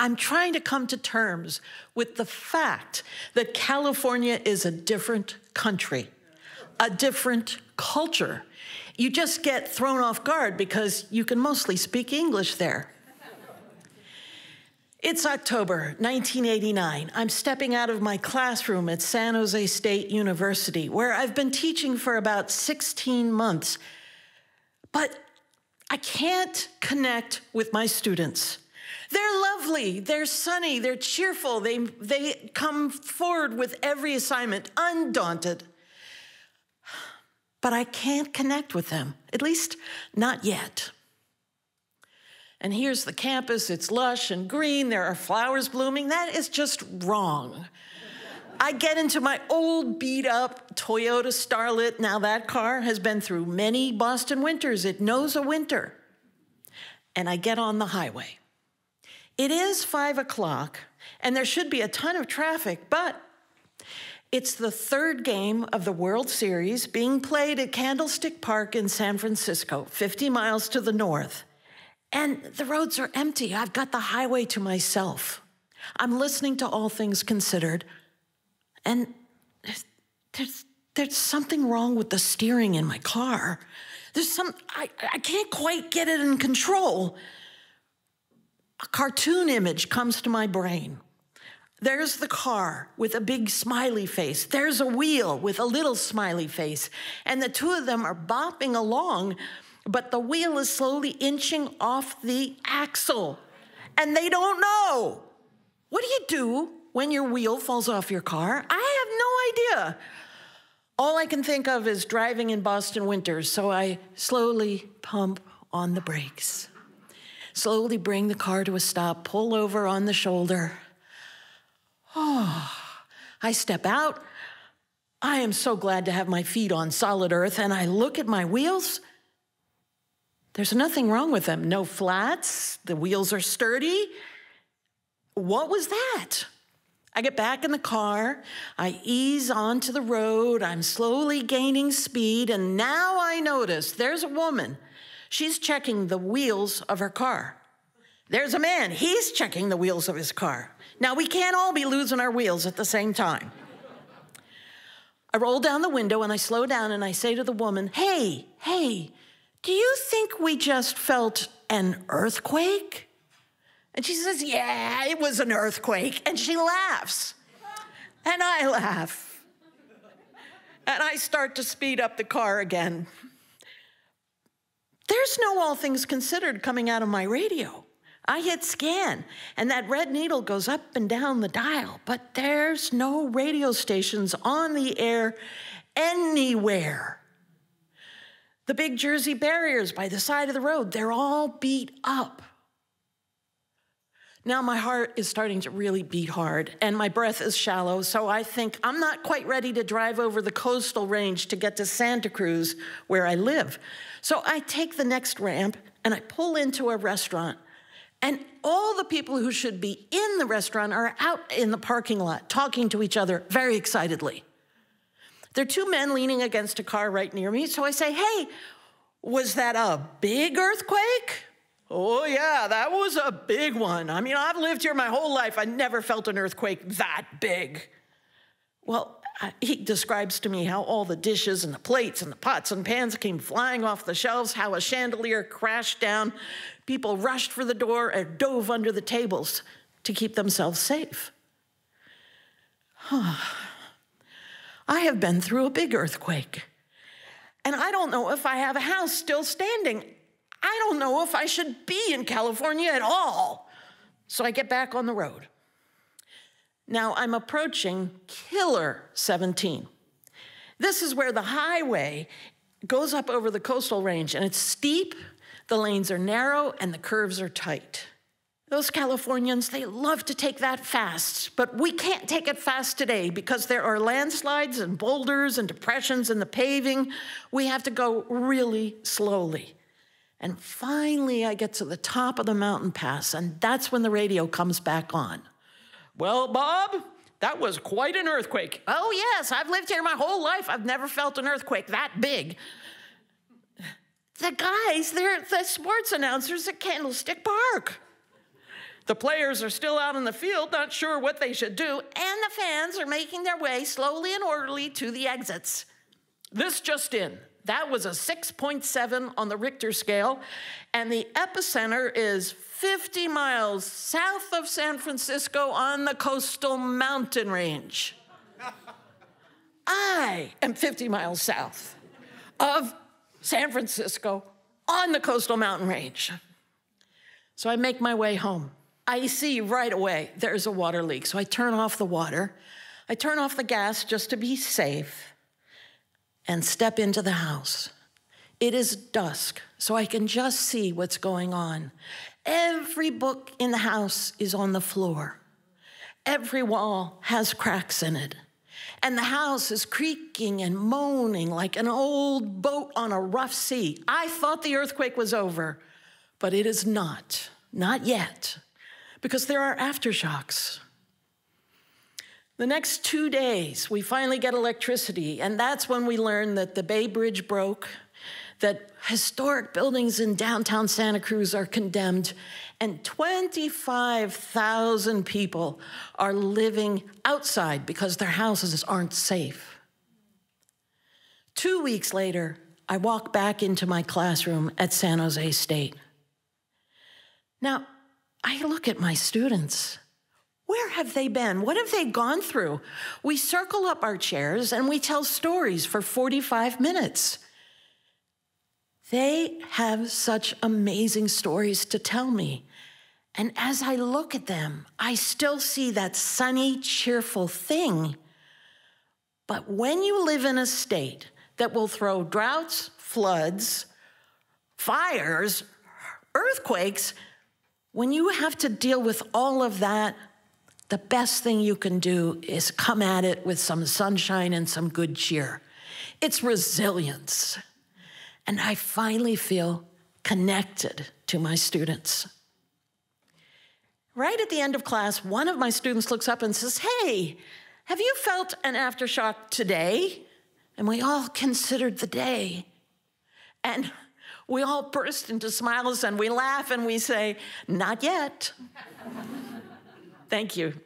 I'm trying to come to terms with the fact that California is a different country, a different culture. You just get thrown off guard because you can mostly speak English there. It's October 1989. I'm stepping out of my classroom at San Jose State University, where I've been teaching for about 16 months. But I can't connect with my students. They're lovely, they're sunny, they're cheerful, they come forward with every assignment, undaunted. But I can't connect with them, at least not yet. And here's the campus, it's lush and green, there are flowers blooming. That is just wrong. I get into my old beat-up Toyota Starlet. Now that car has been through many Boston winters. It knows a winter. And I get on the highway. It is 5 o'clock, and there should be a ton of traffic, but it's the third game of the World Series being played at Candlestick Park in San Francisco, 50 miles to the north. And the roads are empty. I've got the highway to myself. I'm listening to All Things Considered, and there's something wrong with the steering in my car. There's some, I can't quite get it in control. A cartoon image comes to my brain. There's the car with a big smiley face. There's a wheel with a little smiley face. And the two of them are bopping along, but the wheel is slowly inching off the axle, and they don't know. What do you do when your wheel falls off your car? I have no idea. All I can think of is driving in Boston winters, so I slowly pump on the brakes, slowly bring the car to a stop, pull over on the shoulder. Oh, I step out. I am so glad to have my feet on solid earth, and I look at my wheels. There's nothing wrong with them. No flats, the wheels are sturdy. What was that? I get back in the car, I ease onto the road, I'm slowly gaining speed, and now I notice there's a woman. She's checking the wheels of her car. There's a man, he's checking the wheels of his car. Now, we can't all be losing our wheels at the same time. I roll down the window and I slow down and I say to the woman, hey, do you think we just felt an earthquake? And she says, yeah, it was an earthquake. And she laughs. And I laugh. And I start to speed up the car again. There's no All Things Considered coming out of my radio. I hit scan, and that red needle goes up and down the dial, but there's no radio stations on the air anywhere. The big Jersey barriers by the side of the road, they're all beat up. Now my heart is starting to really beat hard, and my breath is shallow, so I think I'm not quite ready to drive over the coastal range to get to Santa Cruz, where I live. So I take the next ramp, and I pull into a restaurant, and all the people who should be in the restaurant are out in the parking lot, talking to each other very excitedly. There are two men leaning against a car right near me, so I say, hey, was that a big earthquake? Oh, yeah, that was a big one. I mean, I've lived here my whole life. I never felt an earthquake that big. Well, he describes to me how all the dishes and the plates and the pots and pans came flying off the shelves, how a chandelier crashed down. People rushed for the door and dove under the tables to keep themselves safe. I have been through a big earthquake, and I don't know if I have a house still standing. I don't know if I should be in California at all. So I get back on the road. Now I'm approaching Killer 17. This is where the highway goes up over the coastal range, and it's steep, the lanes are narrow, and the curves are tight. Those Californians, they love to take that fast, but we can't take it fast today because there are landslides and boulders and depressions in the paving. We have to go really slowly. And finally, I get to the top of the mountain pass, and that's when the radio comes back on. Well, Bob, that was quite an earthquake. Oh, yes, I've lived here my whole life. I've never felt an earthquake that big. The guys, they're the sports announcers at Candlestick Park. The players are still out in the field, not sure what they should do, and the fans are making their way slowly and orderly to the exits. This just in. That was a 6.7 on the Richter scale, and the epicenter is 50 miles south of San Francisco on the coastal mountain range. I am 50 miles south of San Francisco on the coastal mountain range. So I make my way home. I see right away there's a water leak, so I turn off the water. I turn off the gas just to be safe and step into the house. It is dusk, so I can just see what's going on. Every book in the house is on the floor. Every wall has cracks in it. And the house is creaking and moaning like an old boat on a rough sea. I thought the earthquake was over, but it is not. Not yet, because there are aftershocks. The next 2 days, we finally get electricity, and that's when we learn that the Bay Bridge broke, that historic buildings in downtown Santa Cruz are condemned, and 25,000 people are living outside because their houses aren't safe. 2 weeks later, I walk back into my classroom at San Jose State. Now, I look at my students. Where have they been? What have they gone through? We circle up our chairs and we tell stories for 45 minutes. They have such amazing stories to tell me. And as I look at them, I still see that sunny, cheerful thing. But when you live in a state that will throw droughts, floods, fires, earthquakes, when you have to deal with all of that, the best thing you can do is come at it with some sunshine and some good cheer. It's resilience. And I finally feel connected to my students. Right at the end of class, one of my students looks up and says, "Hey, have you felt an aftershock today?" And we all considered the day. And we all burst into smiles and we laugh and we say, "Not yet." Thank you.